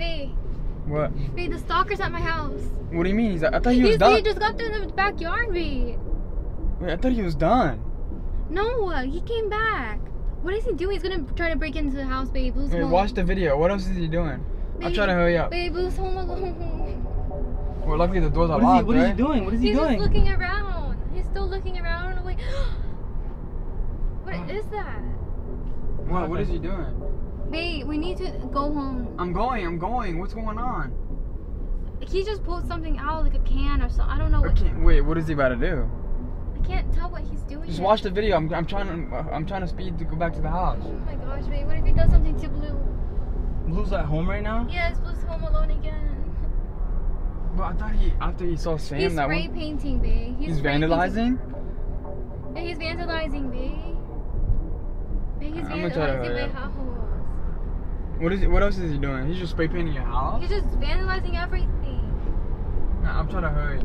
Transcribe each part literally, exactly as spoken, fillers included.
Bae. What? Bae, the stalker's at my house. What do you mean? He's at, I thought he was He's, done. He just got in the backyard, Bae. Wait, I thought he was done. No, he came back. What is he doing? He's gonna try to break into the house, Bae. Blue's Wait, home. Watch the video. What else is he doing? Bae, I'm trying to hurry up. Bae, Blue's home alone. Well, luckily the doors are locked, What is he doing? What is he He's doing? He's just looking around. He's still looking around. I'm like, what uh, is that? What? What is he doing? Bae, we need to go home. I'm going. I'm going. What's going on? He just pulled something out, like a can or something. I don't know. What can, wait, what is he about to do? I can't tell what he's doing. Just yet. Watch the video. I'm, I'm trying to. I'm trying to speed to go back to the house. Oh my gosh, Bae. What if he does something to Blue? Blue's at home right now. Yes, Blue's home alone again. But I thought he after he saw Sam he's that spray one, painting, babe. He's, he's vandalizing. Painting. Yeah, he's vandalizing, babe. babe he's I'm vandalizing to my house. What is? He, what else is he doing? He's just spray painting your house. He's just vandalizing everything. Nah, I'm trying to hurry.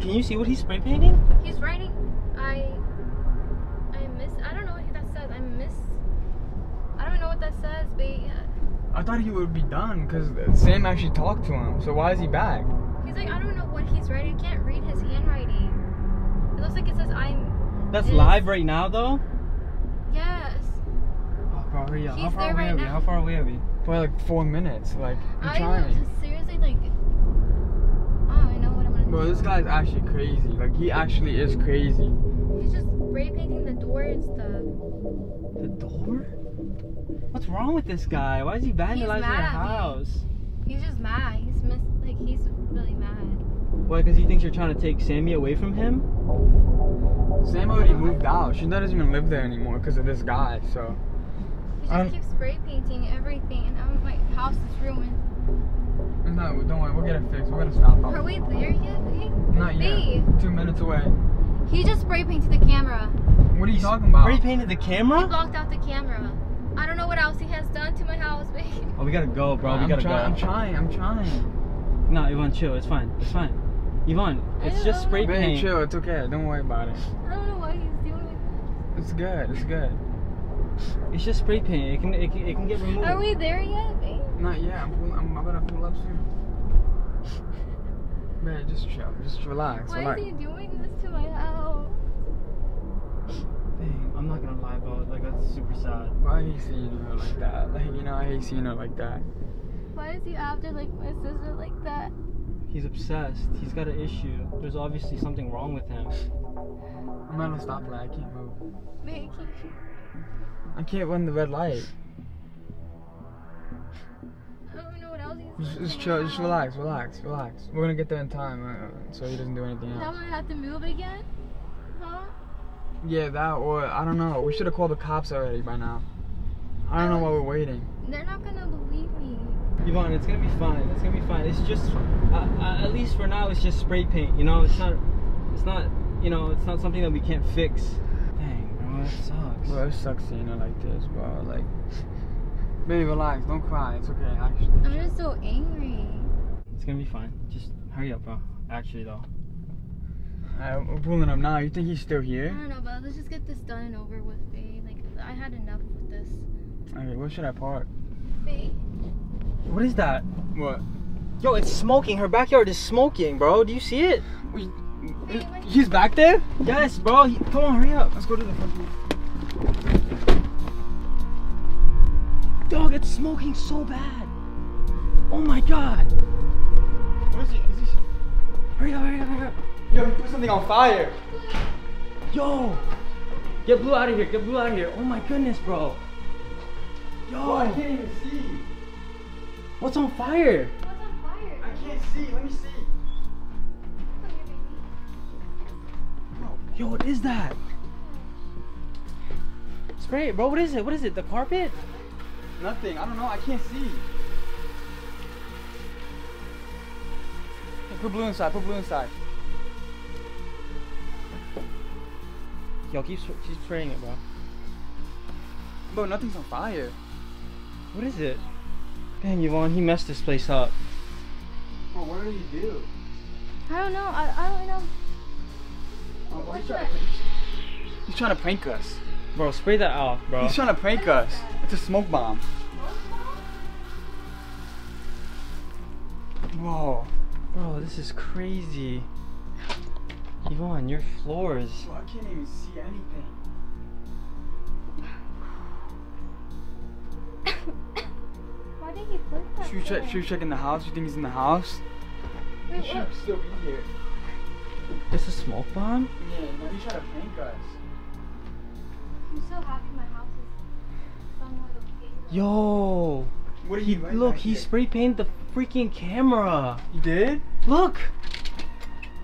Can you see what he's spray painting? He's writing, I, I miss. I don't know what that says. I miss. I don't know what that says, babe. I thought he would be done because Sam actually talked to him. So why is he back? He's like, I don't know what he's writing. I can't read his handwriting. It looks like it says I'm... That's is. live right now, though? Yes. How far are we? How far away are we? How far away are we? Probably like four minutes. Like, I'm I trying. Know, seriously, like... I don't know what I'm going to do. Bro, this guy's actually crazy. Like, he actually is crazy. He's just spray painting the door and stuff. The door? What's wrong with this guy? Why is he vandalizing the house? He's just mad. He's mis like he's really mad. Why? Because he thinks you're trying to take Sammi away from him? Sam already moved out. She doesn't even live there anymore because of this guy. So. He just um, keeps spray painting everything, and I'm, my house is ruined. No, don't worry. We'll get it fixed. We're gonna stop him. Are we there yet? Babe? Not yet. Two minutes away. He just spray painted the camera. What are you talking about? Spray painted the camera? He blocked out the camera. I don't know what else he has done to my house, babe. Oh, we gotta go, bro. We I'm gotta try, go. I'm trying. I'm trying. No, Ivonne, chill. It's fine. It's fine. Ivonne, it's just spray paint. Chill. It's okay. Don't worry about it. I don't know why he's doing like that. It's good. It's good. It's just spray paint. It can. It can, it can get removed. Are we there yet, babe? Not yet. I'm. Pull, I'm about to pull up soon. Man, just chill. Just relax. Why relax. is he doing this to my house? Dang, I'm not gonna lie, bro. Like, that's super sad. Why is he seeing her like that? Like, you know, I hate seeing her like that. Why is he after, like, my sister like that? He's obsessed. He's got an issue. There's obviously something wrong with him. I'm not gonna stop, like, I can't move. Wait, I can't. I can't run the red light. I don't know what else he's doing. Just chill. Just relax, relax, relax. We're gonna get there in time, uh, so he doesn't do anything else. Now I'm gonna have to move again? Huh? Yeah, that or I don't know. We should have called the cops already by now. I don't know why we're waiting. They're not gonna believe me. Ivonne, it's gonna be fine. It's gonna be fine. It's just, uh, uh, at least for now, it's just spray paint. You know, it's not, it's not, you know, it's not something that we can't fix. Dang, bro, that sucks. Bro, it sucks seeing her like this, bro. Like, baby, relax. Don't cry. It's okay. Actually, I'm just so angry. It's gonna be fine. Just hurry up, bro. Actually, though. Alright, we're pulling up now. You think he's still here? I don't know, but let's just get this done and over with, babe. Like, I had enough with this. Alright, where should I park? Babe. What is that? What? Yo, it's smoking. Her backyard is smoking, bro. Do you see it? We, babe, he's back there? Yes, bro. He, come on, hurry up. Let's go to the front door. Dog, it's smoking so bad. Oh my god. What is it? Is this... Hurry up, hurry up, hurry up. Yo, he put something on fire. Yo, get Blue out of here. Get Blue out of here. Oh my goodness, bro. Yo, bro, I can't even see. What's on fire? What's on fire? I can't see. Let me see. Bro, yo, what is that? Spray it, bro. What is it? What is it? The carpet? Nothing. I don't know. I can't see. Hey, put Blue inside. Put Blue inside. Yo, keep, keep spraying it, bro. Bro, nothing's on fire. What is it? Dang, Ivonne, he messed this place up. Bro, what did he do? I don't know. I, I don't know. Oh, bro, he's, trying to, he's trying to prank us. Bro, spray that off, bro. He's trying to prank us. It's a smoke bomb. Smoke bomb? this is crazy. Ivonne, your floors. Well, I can't even see anything. Why did he flip that? Should we, check, should we check in the house? You think he's in the house? Wait, he should what? still be here. It's a smoke bomb? Yeah, now he's trying to prank us. I'm so happy my house is somewhat okay. Yo! What are you he, Look, he here? spray painted the freaking camera. You did? Look!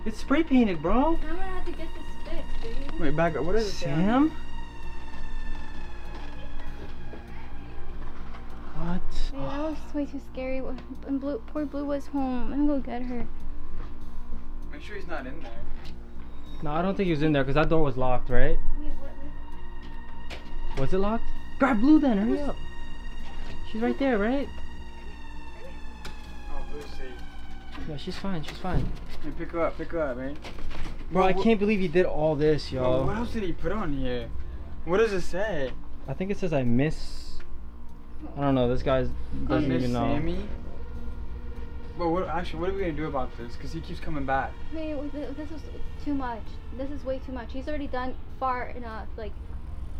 It's spray painted, bro. Now I'm gonna have to get this fixed, dude. Wait, back up. What is it? Sam? What? Wait, that was way too scary. And Blue, poor Blue was home. I'm gonna go get her. Make sure he's not in there. No, I don't think he was in there because that door was locked, right? Wait, what? Was it locked? Grab Blue then. Hurry up. She's right there, right? Oh, Blue's safe. Yeah, she's fine. She's fine. Hey, pick her up, pick her up, man. Bro, bro I can't believe he did all this, yo. Bro, what else did he put on here? What does it say? I think it says I miss... I don't know, this guy doesn't even know. Sammy? Bro, what, actually, what are we going to do about this? Because he keeps coming back. Wait, this is too much. This is way too much. He's already done far enough, like...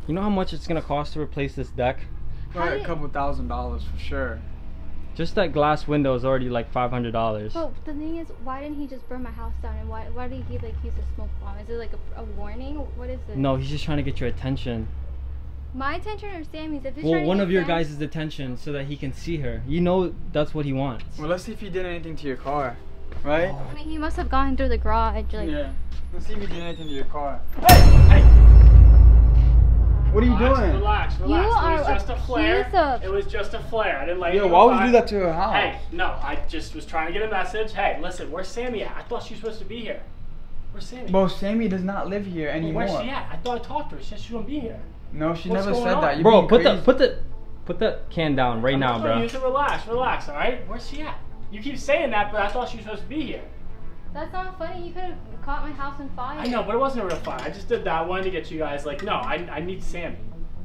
You know how much it's going to cost to replace this deck? Probably a couple thousand dollars for sure. Just that glass window is already like five hundred dollars. But the thing is, why didn't he just burn my house down? And why why did he like use a smoke bomb? Is it like a, a warning? What is this? No, he's just trying to get your attention. My attention or Sammy's? If he's well, trying to one get of your Sam's... guys' attention so that he can see her. You know that's what he wants. Well, let's see if he did anything to your car, right? Oh. I mean, he must have gone through the garage. Like... Yeah. Let's see if he did anything to your car. Hey! Hey! What are you relax, doing? Relax, relax. You it was just a flare. Of... It was just a flare. I didn't like it. Yo, why would you do that to her house? Hey, no, I just was trying to get a message. Hey, listen, where's Sammy at? I thought she was supposed to be here. Where's Sammy? Bro, Sammy does not live here anymore. Well, where's she at? I thought I talked to her. She said she wouldn't be here. No, she What's never said on? that. You're bro, put crazy. the put the put the can down right I'm now, bro. You to relax, relax, all right? Where's she at? You keep saying that, but I thought she was supposed to be here. That's not funny. You could have caught my house on fire. I know, but it wasn't a real fire. I just did that. I wanted to get you guys like, no, I, I need Sammy.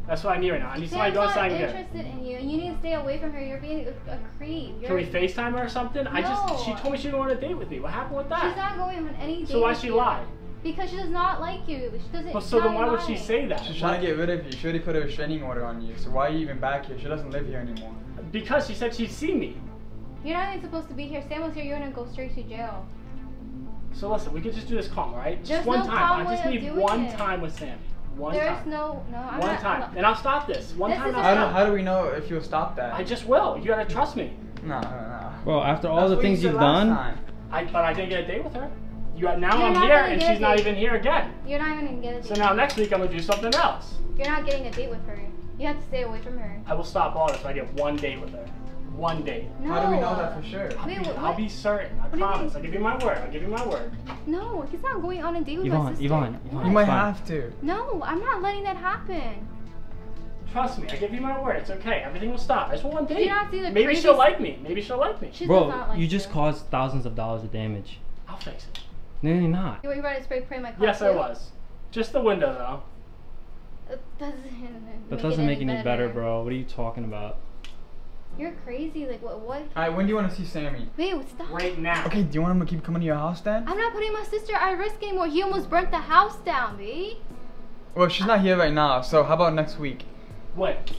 That's what I need right now. I need somebody to go outside and get her. Sam's not interested in you, and you need to stay away from her. You're being a, a creep. You're Can we FaceTime her or something? No. I just, she told me she didn't want to date with me. What happened with that? She's not going on any date. So why she lie? Because she does not like you. She doesn't. Well, so then why lying. would she say that? She's trying to get rid of you. She already put a restraining order on you. So why are you even back here? She doesn't live here anymore. Because she said she'd see me. You're not even supposed to be here. Sam was here. You're gonna go straight to jail. So listen, we could just do this calm, right? Just There's one no time. I just need one it. time with Sammy. One There's time. There's no, no. I'm one not, time, I'm and I'll stop this. One this time. I'll stop. How do we know if you'll stop that? I just will. You gotta trust me. No, no, no. Bro, after all That's the things you you've done, time. I but I didn't get a date with her. You got, now You're I'm here and she's not even here again. You're not even gonna get a date. So now next week I'm gonna do something else. You're not getting a date with her. You have to stay away from her. I will stop all this if I get one date with her. One day. No. How do we know that for sure? I'll, Wait, be, I'll be certain. I what promise. I'll give you my word. I'll give you my word. No, he's not going on a date with Ivonne, my sister. Ivonne, Ivonne. You might have to. No, I'm not letting that happen. Trust me. I give you my word. It's okay. Everything will stop. I just want one date. Maybe craziest... she'll like me. Maybe she'll like me. She Bro, like you just you. caused thousands of dollars of damage. I'll fix it. No, you're not. You were about to spray paint my car. Yes, too? I was. Just the window, though. It doesn't that doesn't make, make any, any better. better, bro. What are you talking about? You're crazy, like what, what? Alright, when do you want to see Sammy? Wait, stop. Right now. Okay, do you want him to keep coming to your house then? I'm not putting my sister at risk anymore. He almost burnt the house down, babe. Well, she's not here right now, so how about next week? What?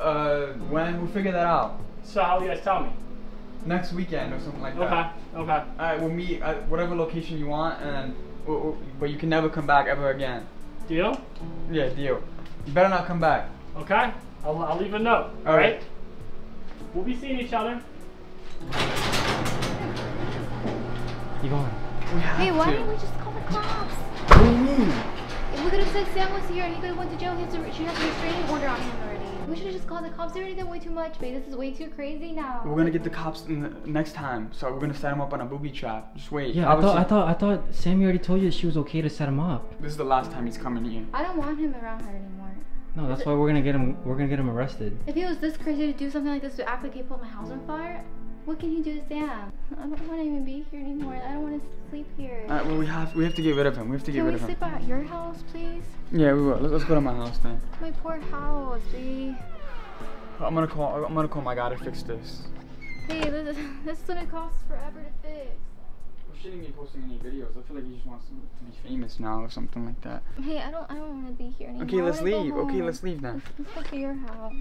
Uh, when? We'll figure that out. So how will you guys tell me? Next weekend or something like okay. that. Okay, okay. Alright, we'll meet at whatever location you want, and then, we'll, we'll, but you can never come back ever again. Deal? Yeah, deal. You better not come back. Okay, I'll, I'll leave a note, alright? We'll be seeing each other. Ivonne. Hey, why didn't we just call the cops? What do you mean? If we could have said Sam was here and he could have went to jail, he has to, she has a restraining order on him already. We should have just called the cops. They already done way too much, babe. This is way too crazy now. We're gonna get the cops in the next time, so we're gonna set him up on a booby trap. Just wait. Yeah, I thought, I thought, I thought Sammy already told you that she was okay to set him up. This is the last time he's coming here. I don't want him around her anymore. No, that's why we're gonna get him. We're gonna get him arrested. If he was this crazy to do something like this, to act like he put my house on fire, what can he do to Sam? I don't want to even be here anymore. I don't want to sleep here. Alright, well we have we have to get rid of him. We have to get rid of him. Can we sleep at your house, please? Yeah, we will. Let's go to my house then. My poor house, babe. I'm gonna call. I'm gonna call my guy to fix this. Hey, this is, this is gonna cost forever to fix. shitting me posting any videos. I feel like he just wants to be famous now or something like that. Hey, I don't I don't want to be here anymore. Okay, let's leave. Okay, let's leave now. Let's, let's go to your house.